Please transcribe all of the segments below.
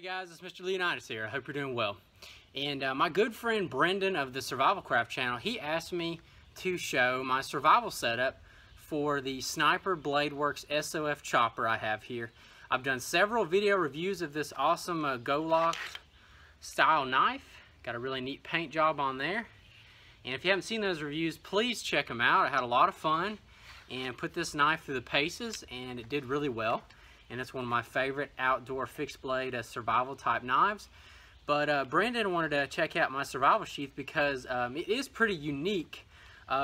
Hey guys, it's Mr. Leonidas here. I hope you're doing well. And my good friend Brendan of the Survival Craft Channel, he asked me to show my survival setup for the Sniper Bladeworks SOF Chopper I have here. I've done several video reviews of this awesome Golok style knife. Got a really neat paint job on there. And if you haven't seen those reviews, please check them out. I had a lot of fun and put this knife through the paces and it did really well. And it's one of my favorite outdoor fixed blade survival type knives. But Brendan wanted to check out my survival sheath because it is pretty unique.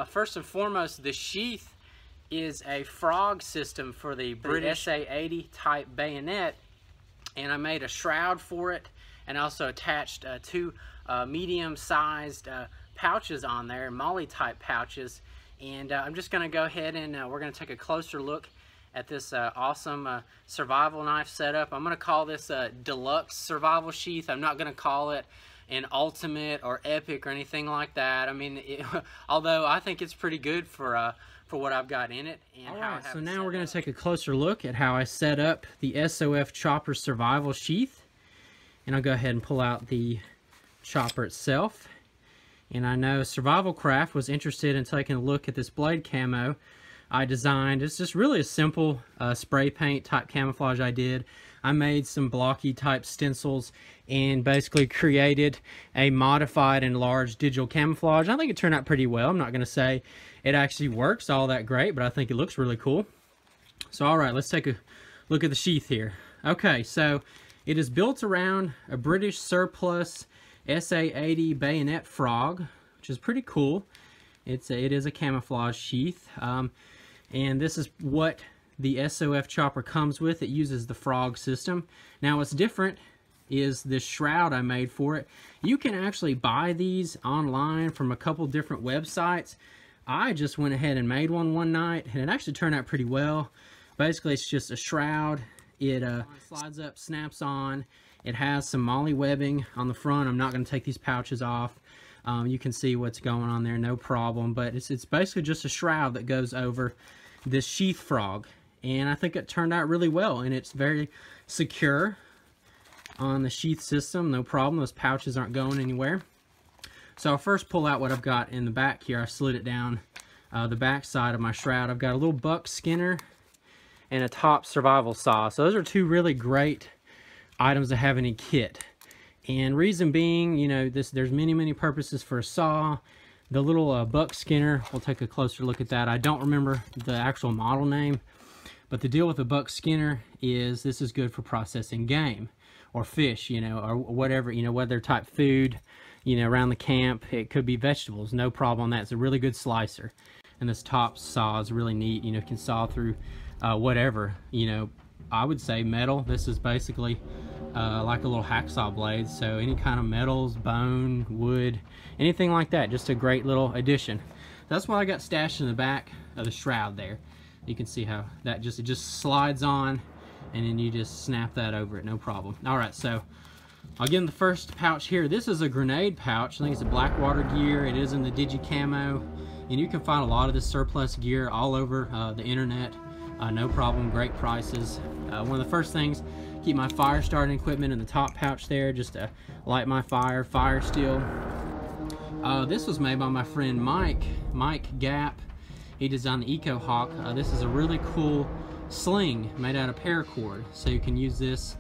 First and foremost, the sheath is a frog system for the British SA80 type bayonet. And I made a shroud for it and also attached two medium-sized pouches on there, MOLLE type pouches. And I'm just gonna go ahead and we're gonna take a closer look at this awesome survival knife setup. I'm gonna call this a deluxe survival sheath. I'm not gonna call it an ultimate or epic or anything like that. I mean, although I think it's pretty good for what I've got in it. And all right, so now we're gonna take a closer look at how I set up the SOF Chopper survival sheath. And I'll go ahead and pull out the chopper itself. And I know Survival Craft was interested in taking a look at this blade camo I designed. It's just really a simple spray paint type camouflage I did. I made some blocky type stencils and basically created a modified and large digital camouflage. I think it turned out pretty well. I'm not going to say it actually works all that great, but I think it looks really cool. So all right, let's take a look at the sheath here. Okay, so it is built around a British surplus SA80 bayonet frog, which is pretty cool. It is a camouflage sheath, and this is what the SOF Chopper comes with. It uses the frog system. Now what's different is this shroud I made for it. You can actually buy these online from a couple different websites. I just went ahead and made one night, and it actually turned out pretty well. Basically it's just a shroud. It slides up, snaps on. It has some MOLLE webbing on the front. I'm not going to take these pouches off. You can see what's going on there, no problem. But it's basically just a shroud that goes over this sheath frog. And I think it turned out really well. And it's very secure on the sheath system, no problem. Those pouches aren't going anywhere. So I'll first pull out what I've got in the back here. I slid it down the back side of my shroud. I've got a little Buck Skinner and a TOPS survival saw. So those are two really great items to have in a kit. And reason being, you know, there's many purposes for a saw. The little Buck Skinner, we'll take a closer look at that. I don't remember the actual model name, but the deal with the Buck Skinner is this is good for processing game or fish, you know, or whatever, you know, weather type food, you know, around the camp. It could be vegetables, no problem on that. It's a really good slicer. And this top saw is really neat, you know, can saw through whatever, you know, I would say metal. This is basically like a little hacksaw blade, so any kind of metals, bone, wood, anything like that. Just a great little addition. That's what I got stashed in the back of the shroud there. You can see how that it just slides on, and then you just snap that over it, no problem. All right, so I'll get in the first pouch here. This is a grenade pouch. I think it's a Blackwater gear. It is in the digi camo, and you can find a lot of this surplus gear all over the internet. No problem, great prices. One of the first things, keep my fire starting equipment in the top pouch there, just to light my fire steel. This was made by my friend Mike Gapp. He designed the Eco Hawk. This is a really cool sling made out of paracord, so you can use this,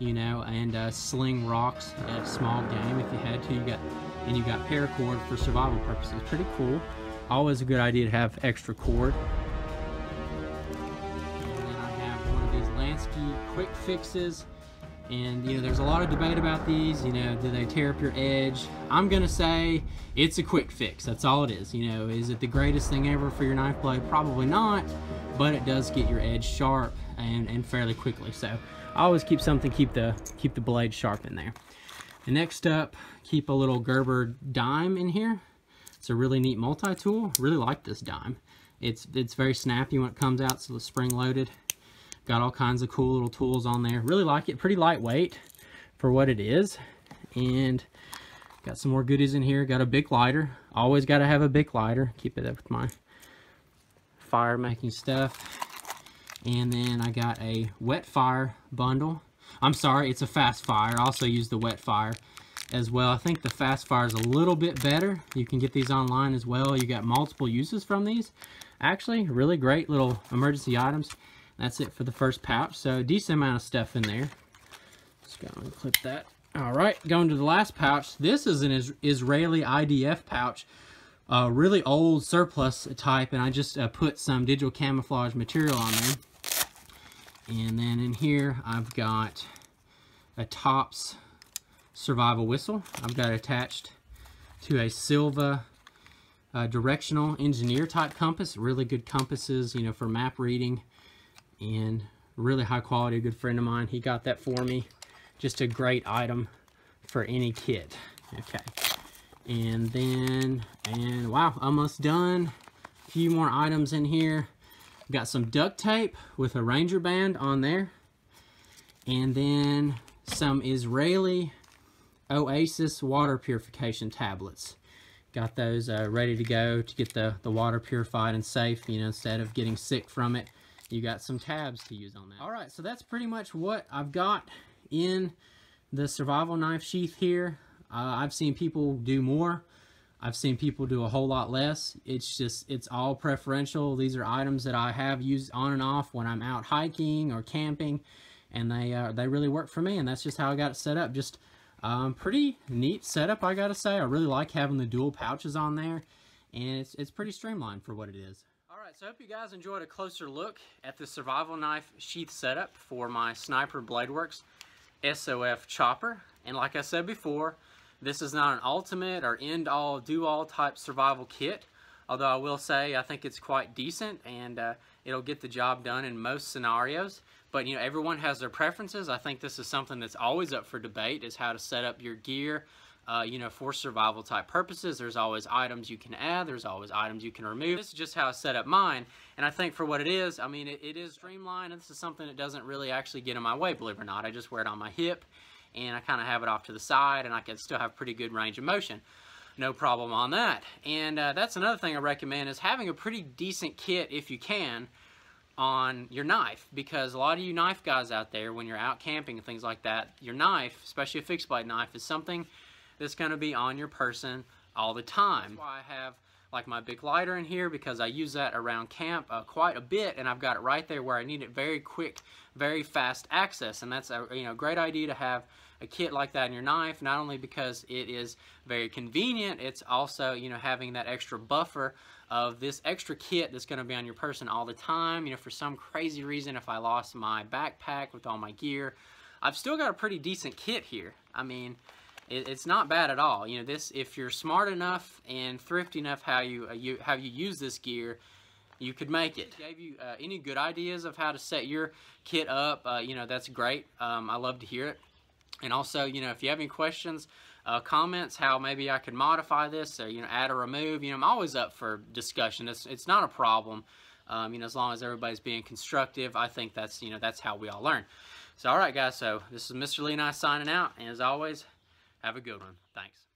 you know, and sling rocks at small game if you had to. You got paracord for survival purposes. Pretty cool. Always a good idea to have extra cord. Quick fixes, and you know, there's a lot of debate about these. You know, do they tear up your edge? I'm gonna say it's a quick fix. That's all it is. You know, is it the greatest thing ever for your knife blade? Probably not, but it does get your edge sharp and fairly quickly. So I always keep something, keep the blade sharp in there. And next up, keep a little Gerber dime in here. It's a really neat multi-tool. Really like this dime. It's very snappy when it comes out, so it's spring-loaded. Got all kinds of cool little tools on there. Really like it. Pretty lightweight for what it is. And got some more goodies in here. Got a BIC lighter. Always got to have a BIC lighter. Keep it up with my fire making stuff. And then I got a wet fire bundle. I'm sorry, it's a fast fire. I also use the wet fire as well. I think the fast fire is a little bit better. You can get these online as well. You got multiple uses from these. Actually, really great little emergency items. That's it for the first pouch. So a decent amount of stuff in there. Let's go and clip that. All right, going to the last pouch. This is an Israeli IDF pouch. A really old surplus type, and I just put some digital camouflage material on there. And then in here, I've got a TOPS survival whistle. I've got attached to a Silva directional engineer type compass. Really good compasses, you know, for map reading, and really high quality. A good friend of mine, he got that for me. Just a great item for any kit. Okay. And then, and wow, almost done. A few more items in here. Got some duct tape with a ranger band on there. And then some Israeli Oasis water purification tablets. Got those ready to go to get the water purified and safe, you know, instead of getting sick from it. You got some tabs to use on that. All right, so that's pretty much what I've got in the survival knife sheath here. I've seen people do more. I've seen people do a whole lot less. It's just, it's all preferential. These are items that I have used on and off when I'm out hiking or camping, and they really work for me, and that's just how I got it set up. Just pretty neat setup, I gotta say. I really like having the dual pouches on there, and it's pretty streamlined for what it is. All right, so I hope you guys enjoyed a closer look at the survival knife sheath setup for my Sniper Bladeworks SOF Chopper. And like I said before, this is not an ultimate or end-all, do-all type survival kit, although I will say I think it's quite decent, and it'll get the job done in most scenarios. But, you know, everyone has their preferences. I think this is something that's always up for debate, is how to set up your gear, you know, for survival type purposes. There's always items you can add. There's always items you can remove. This is just how I set up mine, and I think for what it is, I mean, it is streamlined, and this is something that doesn't really actually get in my way, believe it or not. I just wear it on my hip, and I kind of have it off to the side, and I can still have pretty good range of motion. No problem on that. And that's another thing I recommend, is having a pretty decent kit, if you can, on your knife, because a lot of you knife guys out there, when you're out camping and things like that, your knife, especially a fixed blade knife, is something that's going to be on your person all the time. That's why I have like my BIC lighter in here, because I use that around camp quite a bit, and I've got it right there where I need it, very quick, very fast access. And that's a, you know, great idea to have a kit like that in your knife, not only because it is very convenient, it's also, you know, having that extra buffer of this extra kit that's going to be on your person all the time. You know, for some crazy reason, if I lost my backpack with all my gear, I've still got a pretty decent kit here. I mean, it's not bad at all. You know, this, if you're smart enough and thrifty enough how you use this gear, you could make it. If I gave you any good ideas of how to set your kit up, you know, that's great. I love to hear it. And also, you know, if you have any questions, comments, how maybe I could modify this, or, you know, add or remove, you know, I'm always up for discussion. It's not a problem. You know, as long as everybody's being constructive, I think that's, you know, that's how we all learn. So, all right, guys, so this is Mr. Lee and I signing out, and as always, have a good one. Thanks.